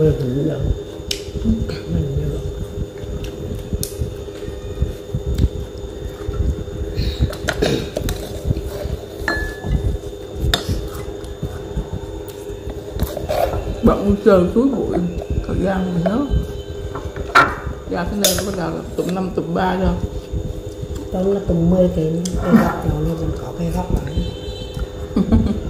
mơ hưởng lắm, cảm ơn nhớ. Bận trời suối bụi, thời gian mình nó ra cái này nó bắt đầu là tụm 5 tụm 3 thôi. Đó là tụm 10 cái góc, đầu lên mình có cái góc này.